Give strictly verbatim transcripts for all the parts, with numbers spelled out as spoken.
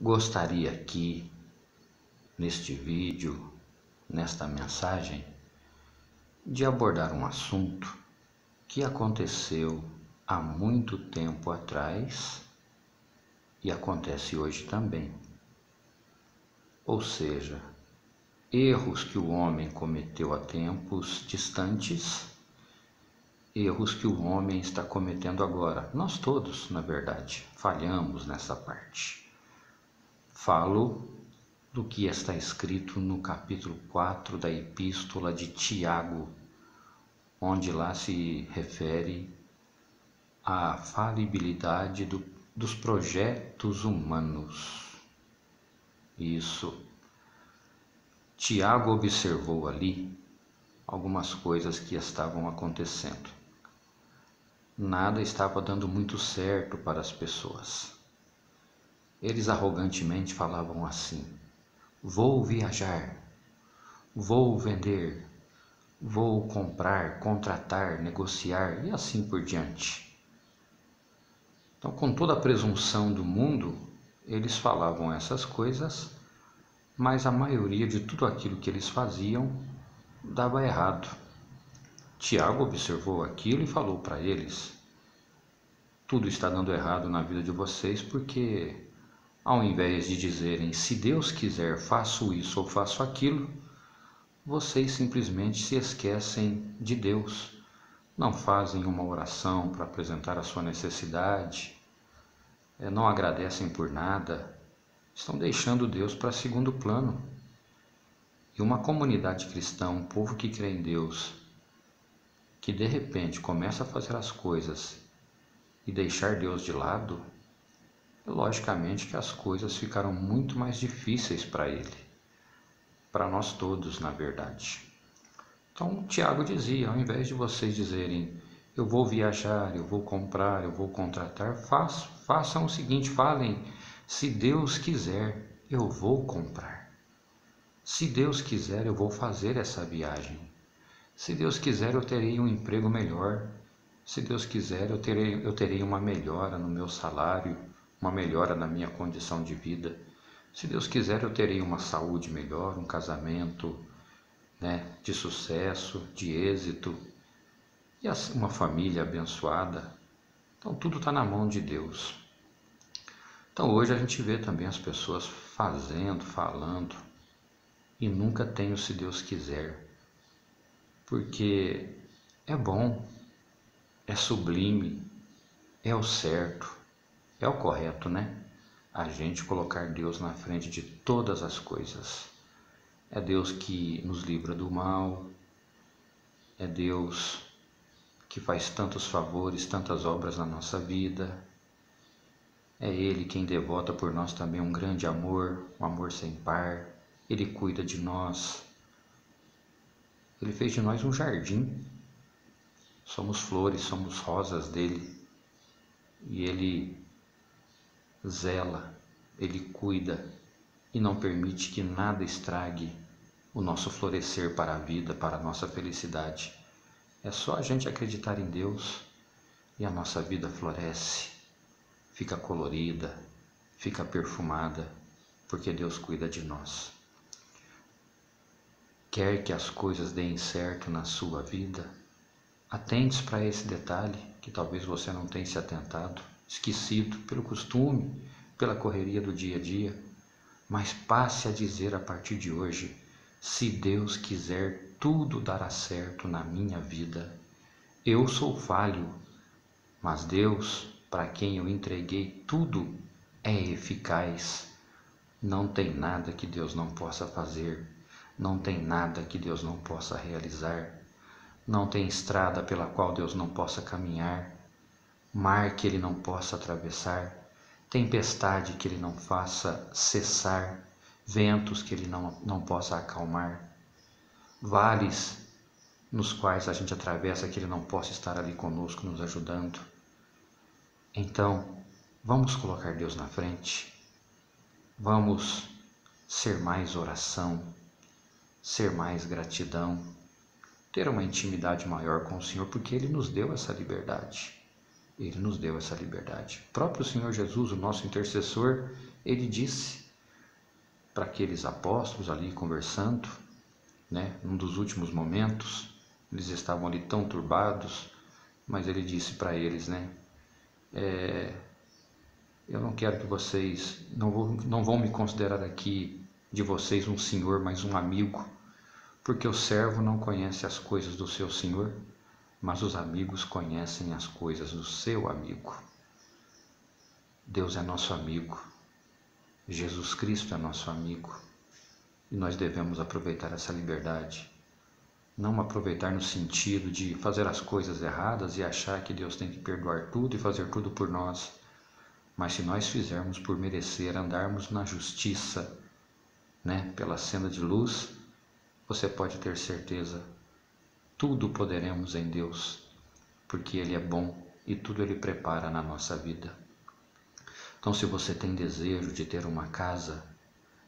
gostaria aqui, neste vídeo, nesta mensagem, de abordar um assunto que aconteceu há muito tempo atrás e acontece hoje também. Ou seja, erros que o homem cometeu há tempos distantes, erros que o homem está cometendo agora. Nós todos, na verdade, falhamos nessa parte. Falo do que está escrito no capítulo quatro da Epístola de Tiago, onde lá se refere à falibilidade do, dos projetos humanos. Isso. Tiago observou ali algumas coisas que estavam acontecendo. Nada estava dando muito certo para as pessoas. Eles arrogantemente falavam assim: vou viajar, vou vender, vou comprar, contratar, negociar e assim por diante. Então, com toda a presunção do mundo, eles falavam essas coisas, mas a maioria de tudo aquilo que eles faziam dava errado. Tiago observou aquilo e falou para eles: tudo está dando errado na vida de vocês, porque ao invés de dizerem, se Deus quiser, faço isso ou faço aquilo, vocês simplesmente se esquecem de Deus, não fazem uma oração para apresentar a sua necessidade, não agradecem por nada, estão deixando Deus para segundo plano. E uma comunidade cristã, um povo que crê em Deus, que de repente começa a fazer as coisas e deixar Deus de lado, logicamente que as coisas ficaram muito mais difíceis para ele, para nós todos, na verdade. Então, Tiago dizia, ao invés de vocês dizerem, eu vou viajar, eu vou comprar, eu vou contratar, façam, façam o seguinte, falem, se Deus quiser, eu vou comprar. Se Deus quiser, eu vou fazer essa viagem. Se Deus quiser, eu terei um emprego melhor. Se Deus quiser, eu terei, eu terei uma melhora no meu salário, uma melhora na minha condição de vida. Se Deus quiser, eu terei uma saúde melhor, um casamento, né, de sucesso, de êxito, e uma família abençoada. Então, tudo está na mão de Deus. Então, hoje a gente vê também as pessoas fazendo, falando, e nunca tem o se Deus quiser, porque é bom, é sublime, é o certo, é o correto, né? A gente colocar Deus na frente de todas as coisas. É Deus que nos livra do mal, é Deus que faz tantos favores, tantas obras na nossa vida, é Ele quem devota por nós também um grande amor, um amor sem par. Ele cuida de nós, Ele fez de nós um jardim, somos flores, somos rosas dEle, e Ele zela, Ele cuida e não permite que nada estrague o nosso florescer para a vida, para a nossa felicidade. É só a gente acreditar em Deus e a nossa vida floresce, fica colorida, fica perfumada, porque Deus cuida de nós. Quer que as coisas deem certo na sua vida? Atente-se para esse detalhe que talvez você não tenha se atentado, esquecido pelo costume, pela correria do dia a dia, mas passe a dizer a partir de hoje, se Deus quiser, tudo dará certo na minha vida. Eu sou falho, mas Deus, para quem eu entreguei tudo, é eficaz. Não tem nada que Deus não possa fazer, não tem nada que Deus não possa realizar, não tem estrada pela qual Deus não possa caminhar, mar que Ele não possa atravessar, tempestade que Ele não faça cessar, ventos que Ele não, não possa acalmar, vales nos quais a gente atravessa que Ele não possa estar ali conosco nos ajudando. Então, vamos colocar Deus na frente, vamos ser mais oração, ser mais gratidão, ter uma intimidade maior com o Senhor, porque Ele nos deu essa liberdade. Ele nos deu essa liberdade. O próprio Senhor Jesus, o nosso intercessor, ele disse para aqueles apóstolos ali conversando, né, num dos últimos momentos, eles estavam ali tão turbados, mas ele disse para eles, né, é, eu não quero que vocês, não, vou, não vão me considerar aqui de vocês um senhor, mas um amigo, porque o servo não conhece as coisas do seu senhor, mas os amigos conhecem as coisas do seu amigo. Deus é nosso amigo, Jesus Cristo é nosso amigo, e nós devemos aproveitar essa liberdade. Não aproveitar no sentido de fazer as coisas erradas e achar que Deus tem que perdoar tudo e fazer tudo por nós, mas se nós fizermos por merecer, andarmos na justiça, né, pela senda de luz, você pode ter certeza, tudo poderemos em Deus, porque Ele é bom e tudo Ele prepara na nossa vida. Então, se você tem desejo de ter uma casa,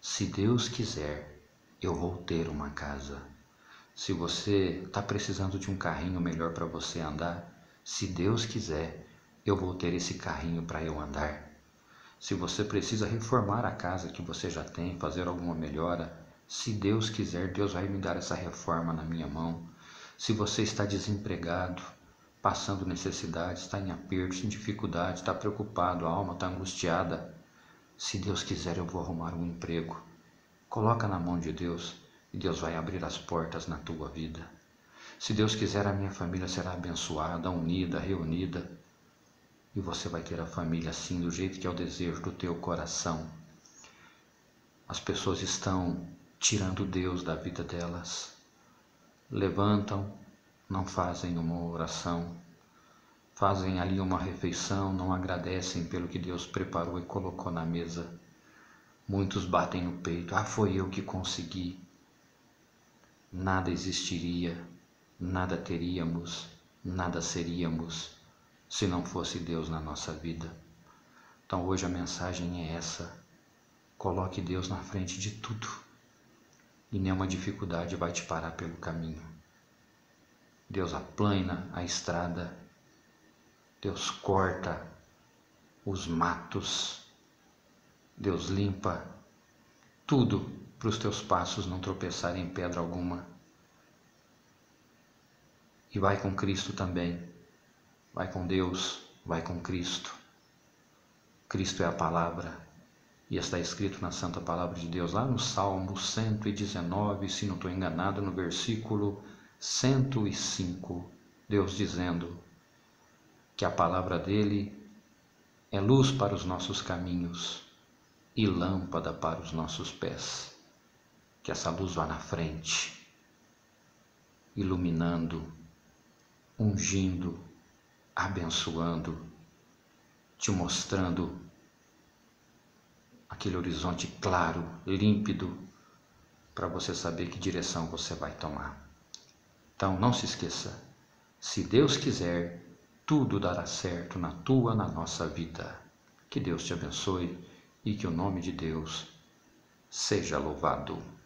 se Deus quiser, eu vou ter uma casa. Se você está precisando de um carrinho melhor para você andar, se Deus quiser, eu vou ter esse carrinho para eu andar. Se você precisa reformar a casa que você já tem, fazer alguma melhora, se Deus quiser, Deus vai me dar essa reforma na minha mão. Se você está desempregado, passando necessidade, está em aperto, em dificuldade, está preocupado, a alma está angustiada, se Deus quiser, eu vou arrumar um emprego. Coloca na mão de Deus. E Deus vai abrir as portas na tua vida. Se Deus quiser, a minha família será abençoada, unida, reunida. E você vai ter a família assim, do jeito que é o desejo do teu coração. As pessoas estão tirando Deus da vida delas. Levantam, não fazem uma oração. Fazem ali uma refeição, não agradecem pelo que Deus preparou e colocou na mesa. Muitos batem no peito, ah, foi eu que consegui. Nada existiria, nada teríamos, nada seríamos, se não fosse Deus na nossa vida. Então hoje a mensagem é essa, coloque Deus na frente de tudo, e nenhuma dificuldade vai te parar pelo caminho. Deus aplana a estrada, Deus corta os matos, Deus limpa tudo, para os teus passos não tropeçarem em pedra alguma. E vai com Cristo também, vai com Deus, vai com Cristo. Cristo é a palavra, e está escrito na Santa Palavra de Deus, lá no Salmo cento e dezenove, se não estou enganado, no versículo cento e cinco, Deus dizendo que a palavra dele é luz para os nossos caminhos e lâmpada para os nossos pés. Que essa luz vá na frente, iluminando, ungindo, abençoando, te mostrando aquele horizonte claro, límpido, para você saber que direção você vai tomar. Então não se esqueça, se Deus quiser, tudo dará certo na tua, na nossa vida. Que Deus te abençoe e que o nome de Deus seja louvado.